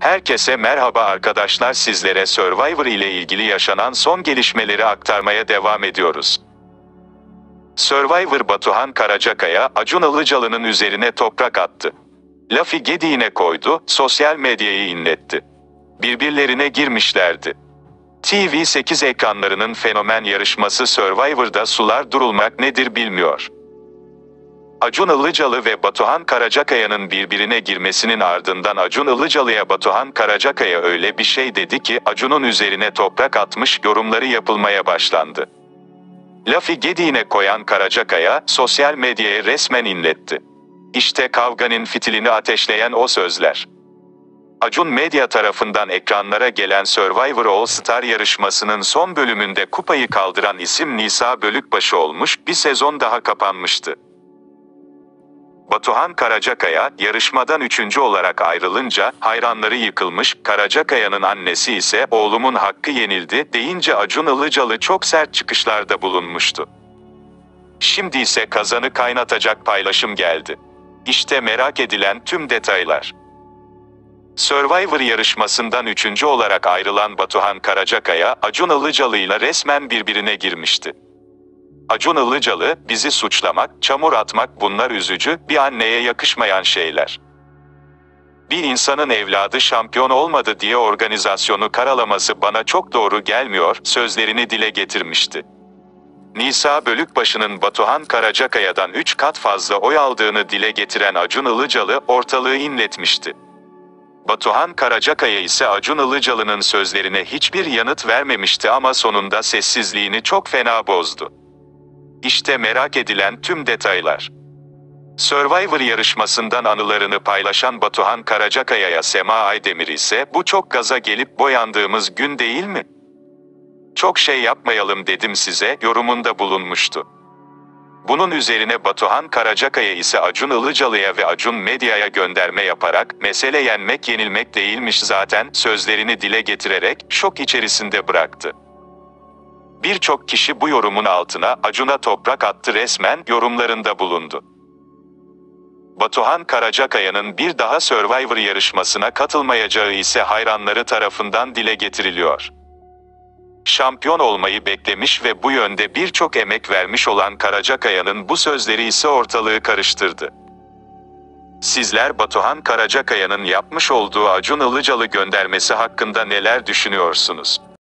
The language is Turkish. Herkese merhaba arkadaşlar, sizlere Survivor ile ilgili yaşanan son gelişmeleri aktarmaya devam ediyoruz. Survivor Batuhan Karacakaya, Acun Ilıcalı'nın üzerine toprak attı. Lafı gediğine koydu, sosyal medyayı inletti. Birbirlerine girmişlerdi. TV 8 ekranlarının fenomen yarışması Survivor'da sular durulmak nedir bilmiyor. Acun Ilıcalı ve Batuhan Karacakaya'nın birbirine girmesinin ardından Acun Ilıcalı'ya Batuhan Karacakaya öyle bir şey dedi ki Acun'un üzerine toprak atmış yorumları yapılmaya başlandı. Lafı gediğine koyan Karacakaya, sosyal medyaya resmen inletti. İşte kavganın fitilini ateşleyen o sözler. Acun Medya tarafından ekranlara gelen Survivor All Star yarışmasının son bölümünde kupayı kaldıran isim Nisa Bölükbaşı olmuş, bir sezon daha kapanmıştı. Batuhan Karacakaya, yarışmadan üçüncü olarak ayrılınca hayranları yıkılmış, Karacakaya'nın annesi ise "Oğlumun hakkı yenildi" deyince Acun Ilıcalı çok sert çıkışlarda bulunmuştu. Şimdi ise kazanı kaynatacak paylaşım geldi. İşte merak edilen tüm detaylar. Survivor yarışmasından üçüncü olarak ayrılan Batuhan Karacakaya, Acun Ilıcalı ile resmen birbirine girmişti. Acun Ilıcalı, "Bizi suçlamak, çamur atmak bunlar üzücü, bir anneye yakışmayan şeyler. Bir insanın evladı şampiyon olmadı diye organizasyonu karalaması bana çok doğru gelmiyor" sözlerini dile getirmişti. Nisa Bölükbaşı'nın Batuhan Karacakaya'dan 3 kat fazla oy aldığını dile getiren Acun Ilıcalı ortalığı inletmişti. Batuhan Karacakaya ise Acun Ilıcalı'nın sözlerine hiçbir yanıt vermemişti ama sonunda sessizliğini çok fena bozdu. İşte merak edilen tüm detaylar. Survivor yarışmasından anılarını paylaşan Batuhan Karacakaya'ya Sema Aydemir ise "Bu çok gaza gelip boyandığımız gün değil mi? Çok şey yapmayalım dedim size" yorumunda bulunmuştu. Bunun üzerine Batuhan Karacakaya ise Acun Ilıcalı'ya ve Acun Medya'ya gönderme yaparak "Mesele yenmek yenilmek değilmiş zaten" sözlerini dile getirerek şok içerisinde bıraktı. Birçok kişi bu yorumun altına "Acun'a toprak attı" resmen yorumlarında bulundu. Batuhan Karacakaya'nın bir daha Survivor yarışmasına katılmayacağı ise hayranları tarafından dile getiriliyor. Şampiyon olmayı beklemiş ve bu yönde birçok emek vermiş olan Karacakaya'nın bu sözleri ise ortalığı karıştırdı. Sizler Batuhan Karacakaya'nın yapmış olduğu Acun Ilıcalı göndermesi hakkında neler düşünüyorsunuz?